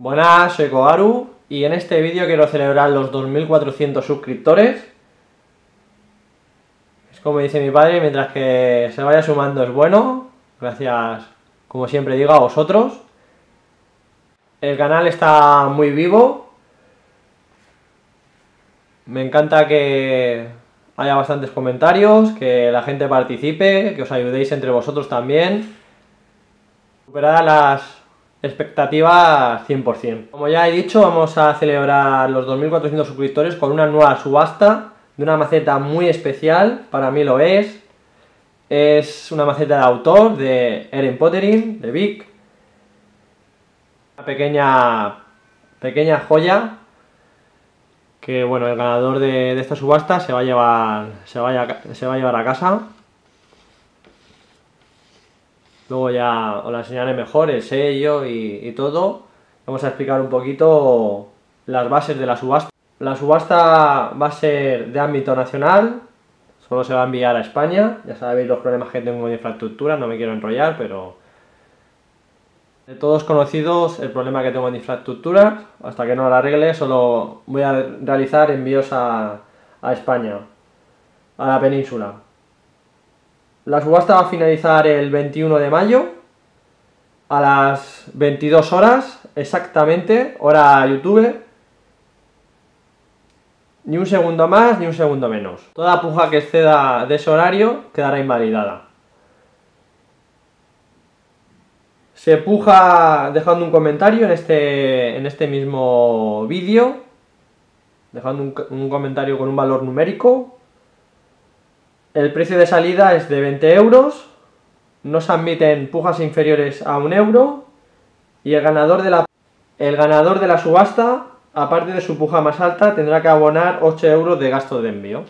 Buenas, soy Cogaru y en este vídeo quiero celebrar los 2400 suscriptores. Es como dice mi padre, mientras que se vaya sumando es bueno. Gracias, como siempre digo, a vosotros. El canal está muy vivo. Me encanta que haya bastantes comentarios, que la gente participe, que os ayudéis entre vosotros también. Superad las expectativa 100%. Como ya he dicho, vamos a celebrar los 2400 suscriptores con una nueva subasta de una maceta muy especial. Para mí lo es. Es una maceta de autor de Erin Pottery, de Vic. Una pequeña joya que, bueno, el ganador de esta subasta se va a llevar a casa. Luego ya os la enseñaré mejor, el sello y todo. Vamos a explicar un poquito las bases de la subasta. La subasta va a ser de ámbito nacional, solo se va a enviar a España. Ya sabéis los problemas que tengo de infraestructura, no me quiero enrollar, pero... de todos conocidos el problema que tengo de infraestructura, hasta que no lo arregle, solo voy a realizar envíos a España, a la península. La subasta va a finalizar el 21 de mayo a las 22 horas exactamente, hora YouTube. Ni un segundo más, ni un segundo menos. Toda puja que exceda de ese horario quedará invalidada. Se puja dejando un comentario en este mismo vídeo, dejando un comentario con un valor numérico. El precio de salida es de 20 euros, no se admiten pujas inferiores a 1 euro y el ganador de la subasta, aparte de su puja más alta, tendrá que abonar 8 euros de gasto de envío.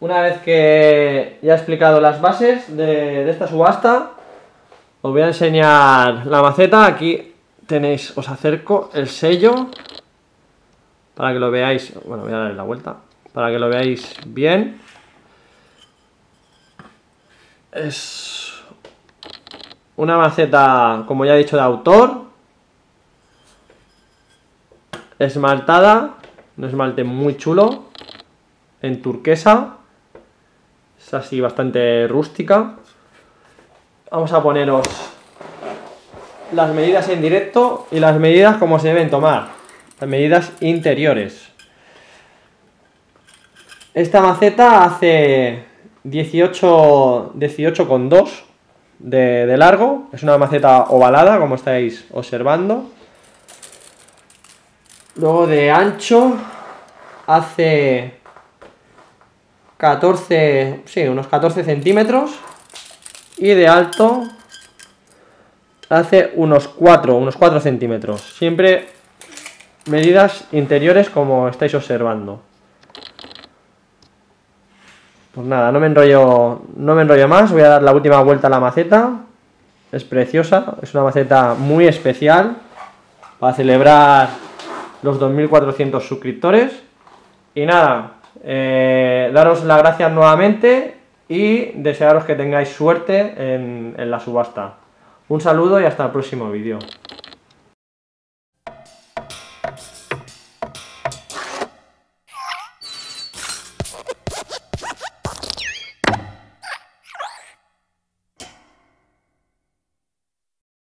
Una vez que ya he explicado las bases de esta subasta, os voy a enseñar la maceta. Aquí tenéis, os acerco el sello para que lo veáis. Bueno, voy a darle la vuelta para que lo veáis bien. Es una maceta, como ya he dicho, de autor, esmaltada, un esmalte muy chulo, en turquesa, es así bastante rústica. Vamos a poneros las medidas en directo y las medidas como se deben tomar, las medidas interiores. Esta maceta hace 18,2 de largo, es una maceta ovalada como estáis observando. Luego de ancho hace unos 14 centímetros y de alto hace unos 4 centímetros. Siempre medidas interiores como estáis observando. Pues nada, no me enrollo más, voy a dar la última vuelta a la maceta. Es preciosa, es una maceta muy especial para celebrar los 2400 suscriptores. Y nada, daros las gracias nuevamente y desearos que tengáis suerte en la subasta. Un saludo y hasta el próximo vídeo.